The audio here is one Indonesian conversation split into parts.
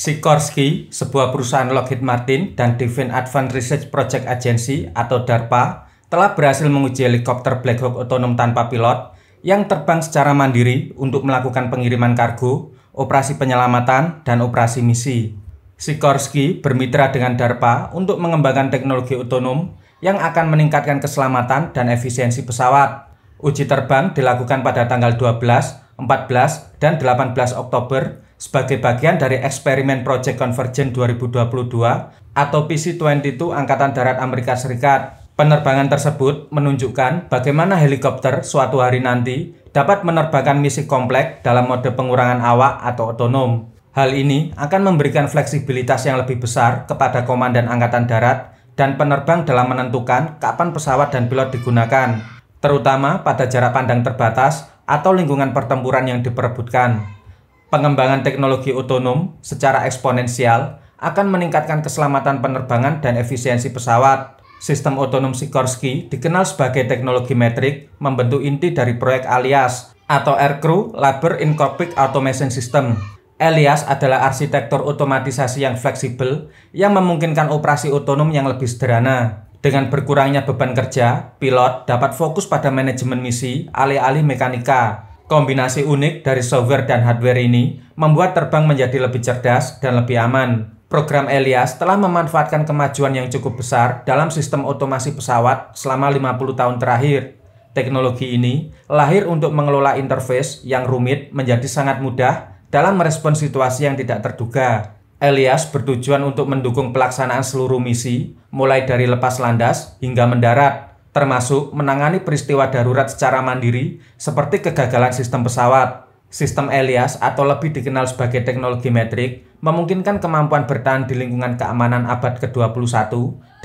Sikorsky, sebuah perusahaan Lockheed Martin dan Defense Advanced Research Project Agency atau DARPA, telah berhasil menguji helikopter Black Hawk otonom tanpa pilot yang terbang secara mandiri untuk melakukan pengiriman kargo, operasi penyelamatan, dan operasi misi. Sikorsky bermitra dengan DARPA untuk mengembangkan teknologi otonom yang akan meningkatkan keselamatan dan efisiensi pesawat. Uji terbang dilakukan pada tanggal 12, 14, dan 18 Oktober sebagai bagian dari eksperimen Project Convergence 2022 atau PC-22 Angkatan Darat Amerika Serikat. Penerbangan tersebut menunjukkan bagaimana helikopter suatu hari nanti dapat menerbangkan misi kompleks dalam mode pengurangan awak atau otonom. Hal ini akan memberikan fleksibilitas yang lebih besar kepada Komandan Angkatan Darat dan penerbang dalam menentukan kapan pesawat dan pilot digunakan, terutama pada jarak pandang terbatas atau lingkungan pertempuran yang diperebutkan. Pengembangan teknologi otonom secara eksponensial akan meningkatkan keselamatan penerbangan dan efisiensi pesawat. Sistem otonom Sikorsky dikenal sebagai teknologi metrik, membentuk inti dari proyek Elias atau Aircrew Labor Incorporate Automation System. Elias adalah arsitektur otomatisasi yang fleksibel yang memungkinkan operasi otonom yang lebih sederhana. Dengan berkurangnya beban kerja, pilot dapat fokus pada manajemen misi alih-alih mekanika. Kombinasi unik dari software dan hardware ini membuat terbang menjadi lebih cerdas dan lebih aman. Program Elias telah memanfaatkan kemajuan yang cukup besar dalam sistem otomasi pesawat selama 50 tahun terakhir. Teknologi ini lahir untuk mengelola interface yang rumit menjadi sangat mudah dalam merespons situasi yang tidak terduga. Elias bertujuan untuk mendukung pelaksanaan seluruh misi, mulai dari lepas landas hingga mendarat, termasuk menangani peristiwa darurat secara mandiri seperti kegagalan sistem pesawat. Sistem Elias atau lebih dikenal sebagai teknologi metrik memungkinkan kemampuan bertahan di lingkungan keamanan abad ke-21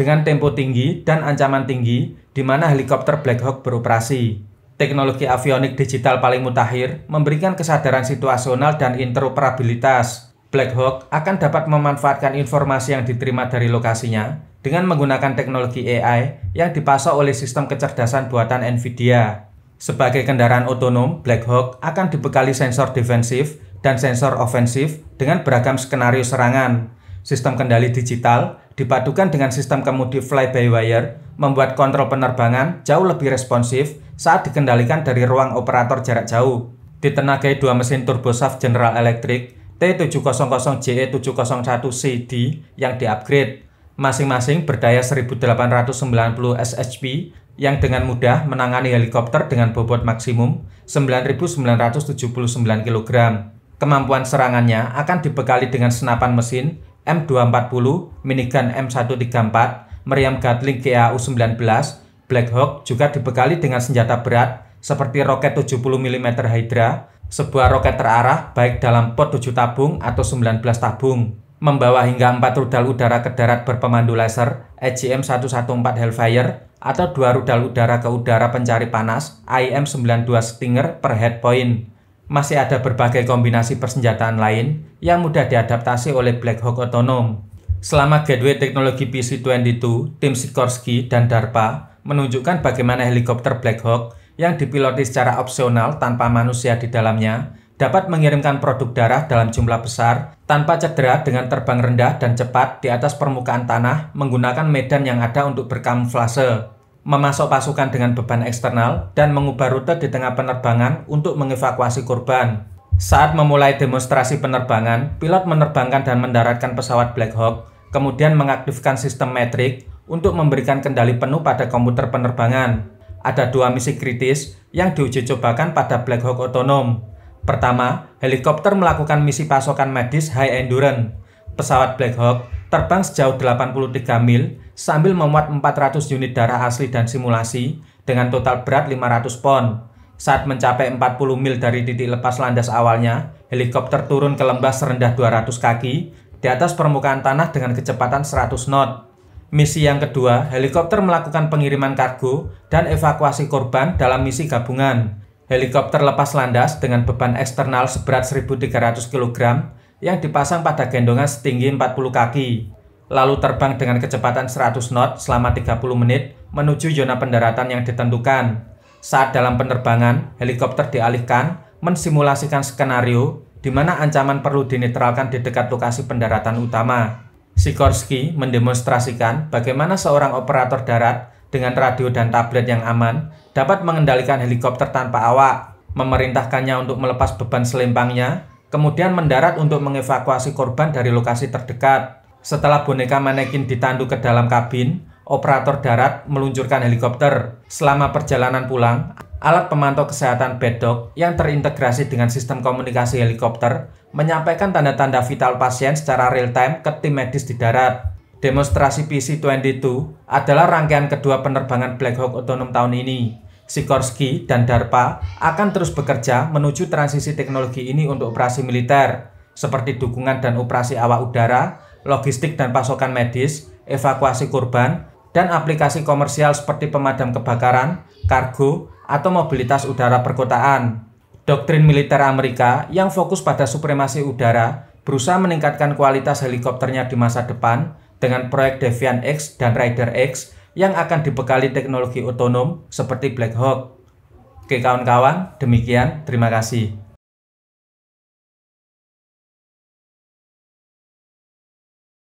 dengan tempo tinggi dan ancaman tinggi di mana helikopter Black Hawk beroperasi. Teknologi avionik digital paling mutakhir memberikan kesadaran situasional dan interoperabilitas. Black Hawk akan dapat memanfaatkan informasi yang diterima dari lokasinya dengan menggunakan teknologi AI yang dipasok oleh sistem kecerdasan buatan NVIDIA. Sebagai kendaraan otonom, Black Hawk akan dibekali sensor defensif dan sensor ofensif dengan beragam skenario serangan. Sistem kendali digital dipadukan dengan sistem kemudi fly-by-wire membuat kontrol penerbangan jauh lebih responsif saat dikendalikan dari ruang operator jarak jauh. Ditenagai dua mesin turbosaf General Electric T700-GE701CD yang diupgrade. Masing-masing berdaya 1890 SHP yang dengan mudah menangani helikopter dengan bobot maksimum 9.979 kg. Kemampuan serangannya akan dibekali dengan senapan mesin M240, minigun M134, meriam Gatling GAU-19, Black Hawk juga dibekali dengan senjata berat seperti roket 70 mm Hydra, sebuah roket terarah baik dalam pot 7 tabung atau 19 tabung, membawa hingga 4 rudal udara ke darat berpemandu laser AGM-114 Hellfire, atau 2 rudal udara ke udara pencari panas AIM-92 Stinger per head point. Masih ada berbagai kombinasi persenjataan lain yang mudah diadaptasi oleh Black Hawk otonom. Selama gateway teknologi PC-22, tim Sikorsky dan DARPA menunjukkan bagaimana helikopter Black Hawk yang dipiloti secara opsional tanpa manusia di dalamnya dapat mengirimkan produk darah dalam jumlah besar tanpa cedera dengan terbang rendah dan cepat di atas permukaan tanah menggunakan medan yang ada untuk berkamuflase, memasok pasukan dengan beban eksternal, dan mengubah rute di tengah penerbangan untuk mengevakuasi korban. Saat memulai demonstrasi penerbangan, pilot menerbangkan dan mendaratkan pesawat Black Hawk, kemudian mengaktifkan sistem metrik untuk memberikan kendali penuh pada komputer penerbangan. Ada dua misi kritis yang diuji cobakan pada Black Hawk otonom. Pertama, helikopter melakukan misi pasokan medis high endurance. Pesawat Black Hawk terbang sejauh 83 mil sambil memuat 400 unit darah asli dan simulasi dengan total berat 500 pon. Saat mencapai 40 mil dari titik lepas landas awalnya, helikopter turun ke lembah serendah 200 kaki di atas permukaan tanah dengan kecepatan 100 knot. Misi yang kedua, helikopter melakukan pengiriman kargo dan evakuasi korban dalam misi gabungan. Helikopter lepas landas dengan beban eksternal seberat 1.300 kg yang dipasang pada gendongan setinggi 40 kaki. Lalu terbang dengan kecepatan 100 knot selama 30 menit menuju zona pendaratan yang ditentukan. Saat dalam penerbangan, helikopter dialihkan mensimulasikan skenario di mana ancaman perlu dinetralkan di dekat lokasi pendaratan utama. Sikorsky mendemonstrasikan bagaimana seorang operator darat dengan radio dan tablet yang aman dapat mengendalikan helikopter tanpa awak, memerintahkannya untuk melepas beban selempangnya, kemudian mendarat untuk mengevakuasi korban dari lokasi terdekat. Setelah boneka manekin ditandu ke dalam kabin, operator darat meluncurkan helikopter. Selama perjalanan pulang, alat pemantau kesehatan Bad Dog yang terintegrasi dengan sistem komunikasi helikopter menyampaikan tanda-tanda vital pasien secara real-time ke tim medis di darat. Demonstrasi PC-22 adalah rangkaian kedua penerbangan Black Hawk otonom tahun ini. Sikorsky dan DARPA akan terus bekerja menuju transisi teknologi ini untuk operasi militer, seperti dukungan dan operasi awak udara, logistik dan pasokan medis, evakuasi korban, dan aplikasi komersial seperti pemadam kebakaran, kargo, atau mobilitas udara perkotaan. Doktrin militer Amerika yang fokus pada supremasi udara berusaha meningkatkan kualitas helikopternya di masa depan dengan proyek Defiant X dan Rider X yang akan dibekali teknologi otonom seperti Black Hawk. Oke kawan-kawan, demikian, terima kasih.